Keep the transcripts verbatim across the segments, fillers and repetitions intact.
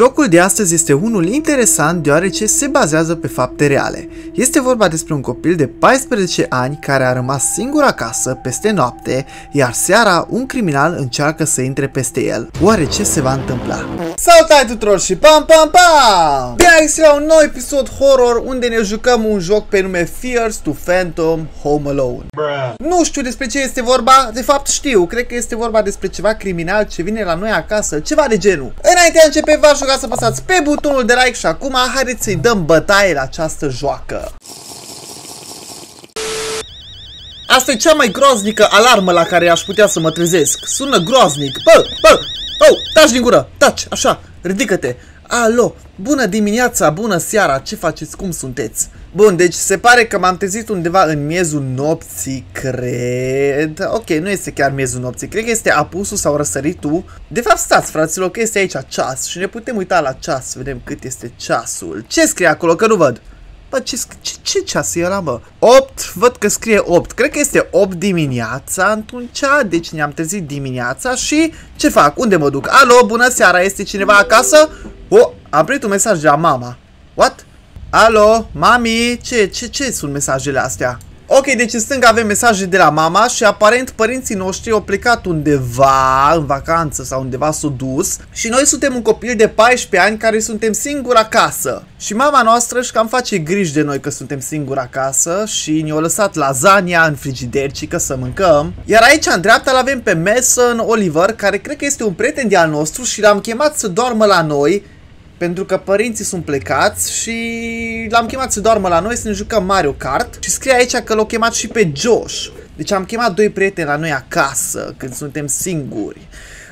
Jocul de astăzi este unul interesant deoarece se bazează pe fapte reale. Este vorba despre un copil de paisprezece ani care a rămas singur acasă peste noapte, iar seara un criminal încearcă să intre peste el. Oare ce se va întâmpla? Salutare tuturor și pam pam pam! Bine ați venit la un nou episod horror unde ne jucăm un joc pe nume Fears to Phantom Home Alone. Bruh. Nu știu despre ce este vorba, de fapt știu, cred că este vorba despre ceva criminal ce vine la noi acasă, ceva de genul. Înainte de a începe, v-aș ruga să apăsați pe butonul de like și acum haideți să-i dăm bătaie la această joacă. Asta e cea mai groaznică alarmă la care aș putea să mă trezesc. Sună groaznic. Bă, bă, oh, taci din gură, taci, așa, ridică-te. Alo, bună dimineața, bună seara, ce faceți, cum sunteți? Bun, deci se pare că m-am trezit undeva în miezul nopții, cred. Ok, nu este chiar miezul nopții, cred că este apusul sau răsăritul. De fapt, stați, fraților, că este aici ceas și ne putem uita la ceas, vedem cât este ceasul. Ce scrie acolo, că nu văd? Bă, ce, ce, ce ceas e ăla, mă? opt, văd că scrie opt, cred că este opt dimineața atunci, deci ne-am trezit dimineața și ce fac? Unde mă duc? Alo, bună seara, este cineva acasă? Oh, am primit un mesaj de la mama. What? Alo, mami, ce, ce, ce sunt mesajele astea? Ok, deci în stânga avem mesaje de la mama și aparent părinții noștri au plecat undeva în vacanță sau undeva s-au dus și noi suntem un copil de paisprezece ani care suntem singuri acasă. Și mama noastră își cam face griji de noi că suntem singuri acasă și ne-au lăsat lasagna în frigider, cică să mâncăm. Iar aici, în dreapta, l-avem pe Mason Oliver, care cred că este un prieten de al nostru și l-am chemat să doarmă la noi. Pentru că părinții sunt plecați și l-am chemat să doarmă la noi să ne jucăm Mario Kart. Și scrie aici că l-au chemat și pe Josh. Deci am chemat doi prieteni la noi acasă când suntem singuri.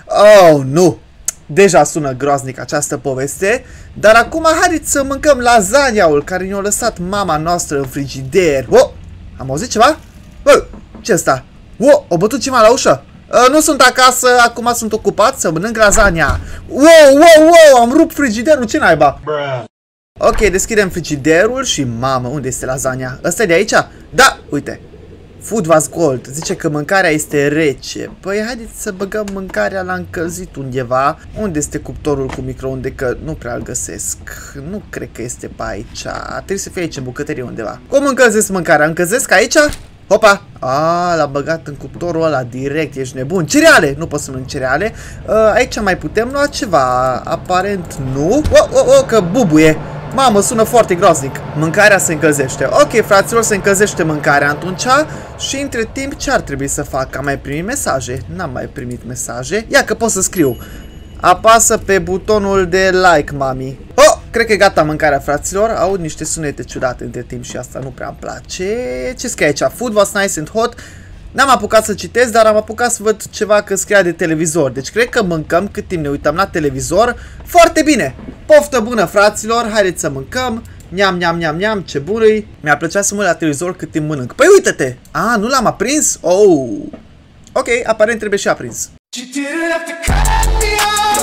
Oh, nu! Deja sună groaznic această poveste. Dar acum haideți să mâncăm lasagnaul care ne-a lăsat mama noastră în frigider. Oh! Am auzit ceva? Oh, ce asta? Oh, o bătut ceva la ușă? Nu sunt acasă, acum sunt ocupat să mănânc lasagna. Wow, wow, wow, am rupt frigiderul, ce naiba? Bruh. Ok, deschidem frigiderul și mamă, unde este lasagna? Asta e de aici? Da, uite. Food was cold, zice că mâncarea este rece. Păi haideți să băgăm mâncarea la încălzit undeva. Unde este cuptorul cu microunde? Că nu prea îl găsesc. Nu cred că este pe aici. Trebuie să fie aici în bucătărie undeva. Cum încălzesc mâncarea? Încălzesc aici? Hopa! A, l-a băgat în cuptorul ăla direct, ești nebun. Cereale! Nu pot să mănânc cereale. Aici mai putem lua ceva. Aparent nu. O, o, o, că bubuie. Mamă, sună foarte groaznic. Mâncarea se încălzește. Ok, fraților, se încălzește mâncarea atunci. Și între timp ce ar trebui să fac? Am mai primit mesaje? N-am mai primit mesaje. Ia că pot să scriu. Apasă pe butonul de like, mami. Oh! Cred că e gata mâncarea, fraților. Aud niște sunete ciudate între timp și asta nu prea îmi place. Ce scrie aici? Food was nice and hot. N-am apucat să citesc, dar am apucat să văd ceva că scria de televizor. Deci cred că mâncăm cât timp ne uităm la televizor. Foarte bine! Poftă bună, fraților! Haideți să mâncăm! Neam, neam, neam, neam, ce bun-i! Mi-ar plăcea să mă uit la televizor cât timp mănânc. Păi uite-te! A, nu l-am aprins? Oh! Ok, aparent trebuie și aprins.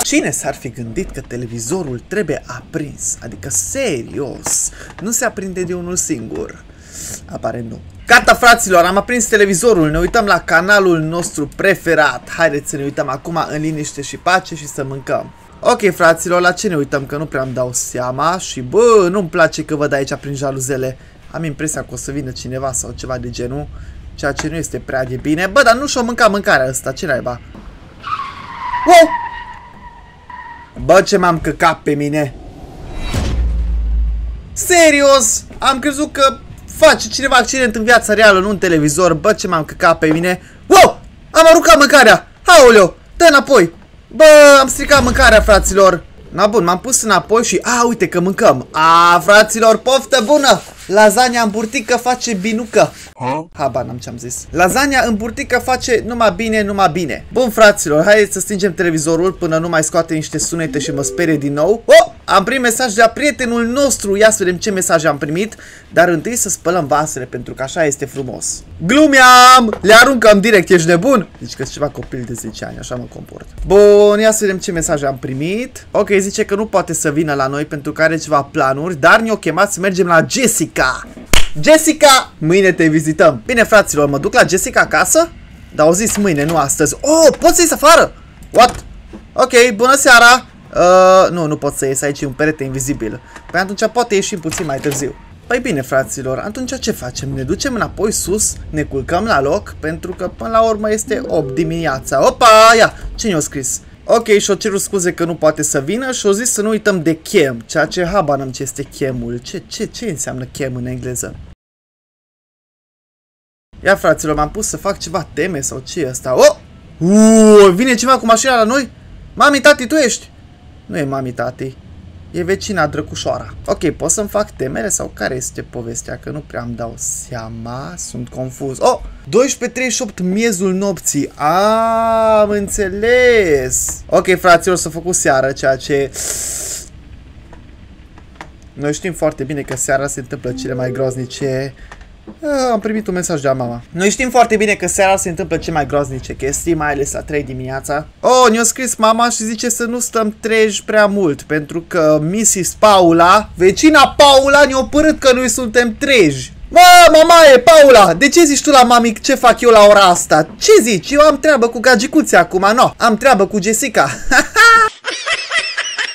Cine s-ar fi gândit că televizorul trebuie aprins? Adică serios, nu se aprinde de unul singur. Aparent nu. Gata, fraților, am aprins televizorul, ne uităm la canalul nostru preferat. Haideți să ne uităm acum în liniște și pace și să mâncăm. Ok, fraților, la ce ne uităm? Că nu prea îmi dau seama și bă, nu-mi place că văd aici prin jaluzele. Am impresia că o să vină cineva sau ceva de genul, ceea ce nu este prea de bine. Bă, dar nu și-o mânca mâncarea asta, ce naiba? Wow! Bă, ce m-am căcat pe mine. Serios, am crezut că face cineva accident în viața reală, nu în televizor. Bă, ce m-am căcat pe mine. Wow, am aruncat mâncarea. Aoleo, dă înapoi. Bă, am stricat mâncarea, fraților. Na bun, m-am pus înapoi și a, uite că mâncăm. A, fraților, poftă bună. Lasagna în burtică face binucă. Haba, n-am ce-am zis. Lasagna în burtică face numai bine, numai bine. Bun, fraților, haideți să stingem televizorul până nu mai scoate niște sunete și mă sperie din nou. Oh, am primit mesaj de la prietenul nostru. Ia să vedem ce mesaj am primit. Dar întâi să spălăm vasele, pentru că așa este frumos. Glumeam! Le aruncăm direct, ești nebun? Deci că-s ceva copil de zece ani, așa mă comport. Bun, ia să vedem ce mesaj am primit. Ok, zice că nu poate să vină la noi pentru că are ceva planuri, dar ne-o chemat să mergem la Jessica. Jessica, mâine te vizităm. Bine, fraților, mă duc la Jessica acasă? Dar au zis mâine, nu astăzi. Oh, poți să ies afară? What? Ok, bună seara. Uh, nu, nu pot să ies aici, e un perete invizibil. Păi atunci poate ieșim puțin mai târziu. Păi bine, fraților, atunci ce facem? Ne ducem înapoi sus, ne culcăm la loc, pentru că până la urmă este opt dimineața. Opa, ia, cine o scris? Ok, și-o cerut scuze că nu poate să vină și-o zis să nu uităm de chem, ceea ce habar n-am ce este chemul. Ce, ce, ce înseamnă chem în engleză? Ia, fraților, m-am pus să fac ceva teme sau ce e asta? Oh! Uuu, vine ceva cu mașina la noi? Mami, tati, tu ești? Nu e mami, tati. E vecina drăcușoara. Ok, pot să-mi fac temele sau care este povestea? Că nu prea îmi dau seama, sunt confuz. Oh! douăsprezece treizeci și opt miezul nopții. Aaaa, am înțeles. Ok, fraților, s-a făcut seară, ceea ce... Noi știm foarte bine că seara se întâmplă cele mai groaznice... Am primit un mesaj de la mama. Noi știm foarte bine că seara se întâmplă cele mai groaznice chestii, mai ales la trei dimineața. Oh, ne-a scris mama și zice să nu stăm treji prea mult, pentru că misis Paula, vecina Paula, ne-a părut că noi suntem treji. Mă, mamaie, Paula, de ce zici tu la mami ce fac eu la ora asta? Ce zici? Eu am treabă cu gagicuția acum, no, am treabă cu Jessica.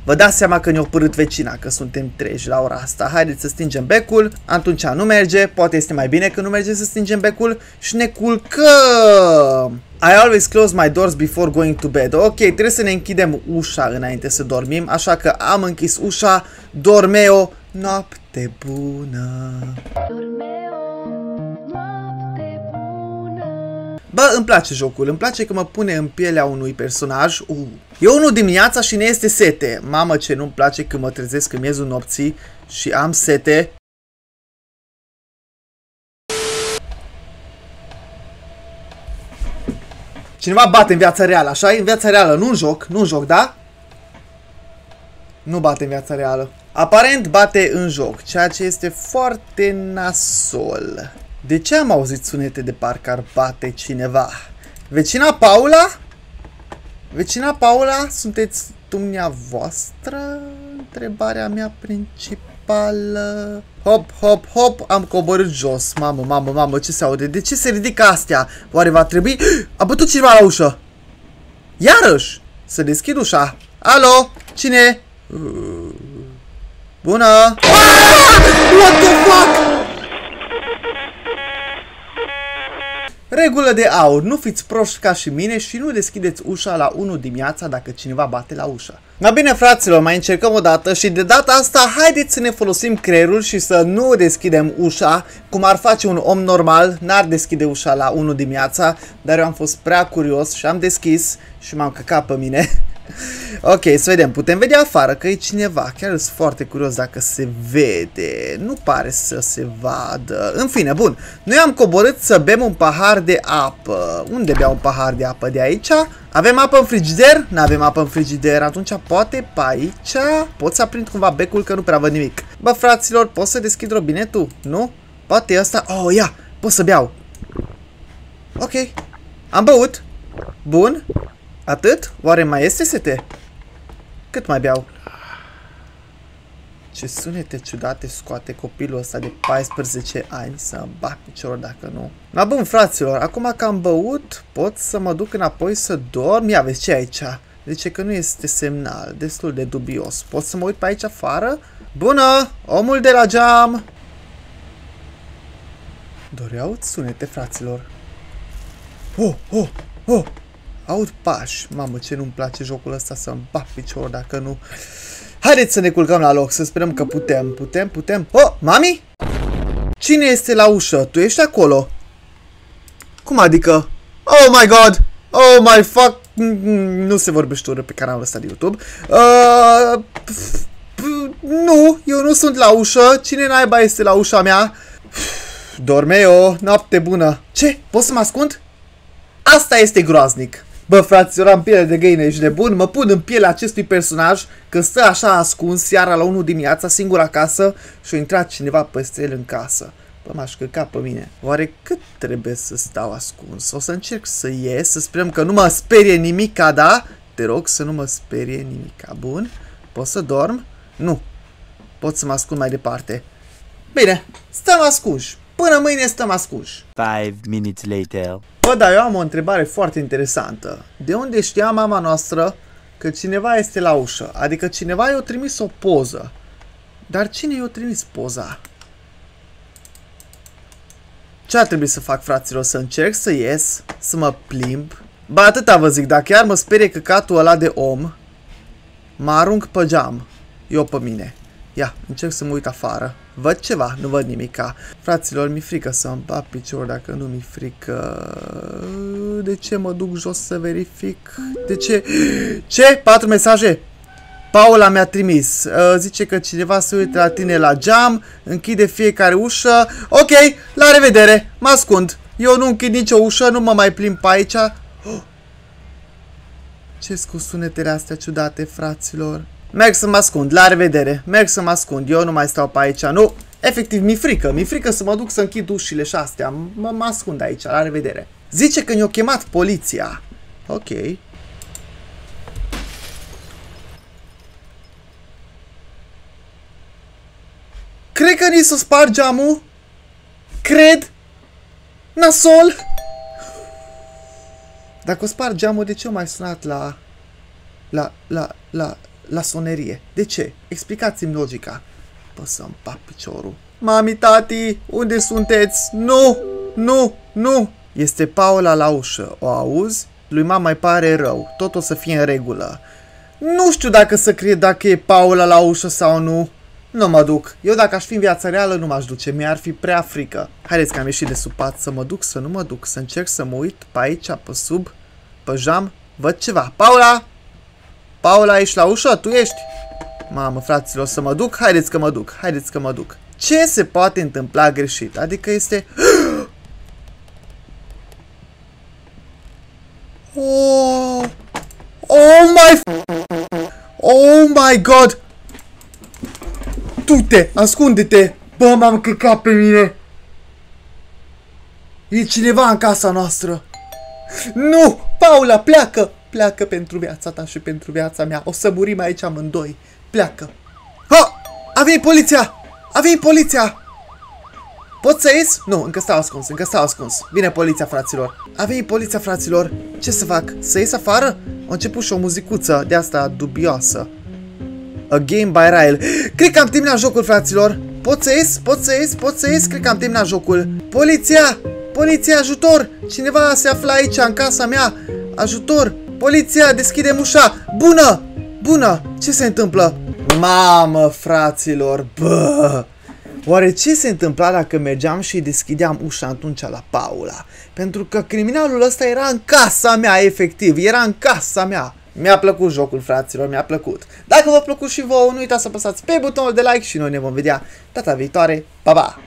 Vă dați seama că ne-a părut vecina că suntem treji la ora asta. Haideți să stingem becul. Atunci nu merge. Poate este mai bine că nu merge să stingem becul. Și ne culcăm. I always close my doors before going to bed. Ok, trebuie să ne închidem ușa înainte să dormim. Așa că am închis ușa. Dormeo, noapte bună. Bă, îmi place jocul, îmi place că mă pune în pielea unui personaj. Uh. E unul dimineața și ne este sete. Mamă, ce nu-mi place când mă trezesc în miezul nopții și am sete. Cineva bate în viața reală, așa? În viața reală, nu în joc, nu în joc, da? Nu bate în viața reală. Aparent bate în joc, ceea ce este foarte nasol. De ce am auzit sunete de parcă ar bate cineva? Vecina Paula? Vecina Paula, sunteți dumneavoastră? Întrebarea mea principală... Hop, hop, hop, am coborât jos. Mamă, mamă, mamă, ce se aude? De ce se ridică astea? Oare va trebui... A bătut cineva la ușă! Iarăși! Să deschid ușa! Alo? Cine? Bună! What the fuck? Regulă de aur, nu fiți proști ca și mine și nu deschideți ușa la unu dimineața dacă cineva bate la ușă. Na bine, fraților, mai încercăm o dată și de data asta haideți să ne folosim creierul și să nu deschidem ușa. Cum ar face un om normal, n-ar deschide ușa la unu dimineața, dar eu am fost prea curios și am deschis și m-am căcat pe mine. Ok, să vedem, putem vedea afară că e cineva. Chiar sunt foarte curios dacă se vede. Nu pare să se vadă. În fine, bun, noi am coborât să bem un pahar de apă. Unde bea un pahar de apă? De aici? Avem apă în frigider? N-avem apă în frigider. Atunci poate pe aici? Pot să aprind cumva becul că nu prea văd nimic. Bă, fraților, pot să deschid robinetul? Nu? Poate e asta? Oh, ia, pot să beau. Ok, am băut. Bun. Atât? Oare mai este sete? Cât mai beau? Ce sunete ciudate scoate copilul ăsta de paisprezece ani, să-mi bag piciorul dacă nu. Na bun, fraților, acum că am băut, pot să mă duc înapoi să dorm. Ia vezi ce aici. Zice că nu este semnal, destul de dubios. Pot să mă uit pe aici afară? Bună! Omul de la geam! Doreau-ți sunete, fraților. Oh, oh, oh! Aud pași. Mamă, ce nu-mi place jocul ăsta, să-mi bat picior dacă nu. Haideți să ne culcăm la loc, să sperăm că putem, putem, putem. Oh, mami? Cine este la ușă? Tu ești acolo? Cum adică? Oh my god! Oh my fuck! Nu se vorbește urât pe canalul ăsta de YouTube. Uh, nu, eu nu sunt la ușă. Cine naiba este la ușa mea? Dormeo, noapte bună. Ce? Pot să mă ascund? Asta este groaznic. Bă, fraților, am piele de găină, ești nebun? Mă pun în pielea acestui personaj că stă așa ascuns seara la unu dimineața, singur acasă, și a intrat cineva peste el în casă. Bă, m-aș căca pe mine. Oare cât trebuie să stau ascuns? O să încerc să ies, să sperăm că nu mă sperie nimica, da? Te rog să nu mă sperie nimica. Bun? Pot să dorm? Nu. Pot să mă ascund mai departe. Bine, stăm ascunși. Până mâine stăm ascunși. cinci minutes later. Bă, dar eu am o întrebare foarte interesantă. De unde știa mama noastră că cineva este la ușă. Adică cineva i-a trimis o poză. Dar cine i-a trimis poza? Ce ar trebui să fac, fraților? Să încerc să ies? Să mă plimb? Ba atâta vă zic, dacă chiar mă sperie căcatul ăla de om, mă arunc pe geam. Eu pe mine. Ia, încerc să mă uit afară. Văd ceva, nu văd nimica. Fraților, mi-e frică să-mi bat picior, dacă nu mi-e frică. De ce mă duc jos să verific? De ce? Ce? Patru mesaje! Paula mi-a trimis. Zice că cineva se uită la tine la geam, închide fiecare ușă. Ok, la revedere, mă ascund. Eu nu închid nicio ușă, nu mă mai plimb pe aici. Oh! Ce-s cu sunetele astea ciudate, fraților? Merg să mă ascund, la revedere, merg să mă ascund, eu nu mai stau pe aici, nu, efectiv, mi-e frică, mi-e frică să mă duc să închid ușile și astea, mă ascund aici, la revedere. Zice că ne-o chemat poliția, ok. Cred că ni s-o spart geamul, cred, nasol. Dacă o spart geamul, de ce am mai sunat la, la, la, la... la sonerie. De ce? Explicați-mi logica. Pă să-mi bag piciorul. Mami, tati, unde sunteți? Nu! Nu! Nu! Este Paula la ușă. O auzi? Lui mama îi pare rău. Tot o să fie în regulă. Nu știu dacă să cred dacă e Paula la ușă sau nu. Nu mă duc. Eu dacă aș fi în viața reală nu m-aș duce. Mi-ar fi prea frică. Haideți că am ieșit de sub pat. Să mă duc, să nu mă duc. Să încerc să mă uit pe aici, pe sub, pe jam. Văd ceva. Paula! Paula, ești la ușă? Tu ești? Mamă, fraților, să mă duc? Haideți că mă duc, haideți că mă duc. Ce se poate întâmpla greșit? Adică este... Oh, oh my... Oh my god! Du-te, ascunde-te! Bă, m-am căcat pe mine! E cineva în casa noastră! Nu! Paula, pleacă! Pleacă pentru viața ta și pentru viața mea. O să murim aici amândoi. Pleacă. Ha! A venit poliția! A venit poliția! Pot să ies? Nu, încă stau ascuns, încă stau ascuns. Vine poliția, fraților. A venit poliția, fraților. Ce să fac? Să ies afară? A început și o muzicuță de asta dubioasă. A game by Rail. Cred că am terminat jocul, fraților. Pot să ies? Pot să ies? Pot să ies? Cred că am terminat jocul. Poliția! Poliția, ajutor! Cineva se află aici, în casa mea. Ajutor! Poliția, deschidem ușa! Bună! Bună! Ce se întâmplă? Mamă, fraților! Bă! Oare ce se întâmpla dacă mergeam și deschideam ușa atunci la Paula? Pentru că criminalul ăsta era în casa mea, efectiv! Era în casa mea! Mi-a plăcut jocul, fraților, mi-a plăcut! Dacă v-a plăcut și vouă, nu uitați să apăsați pe butonul de like și noi ne vom vedea data viitoare! Pa, pa!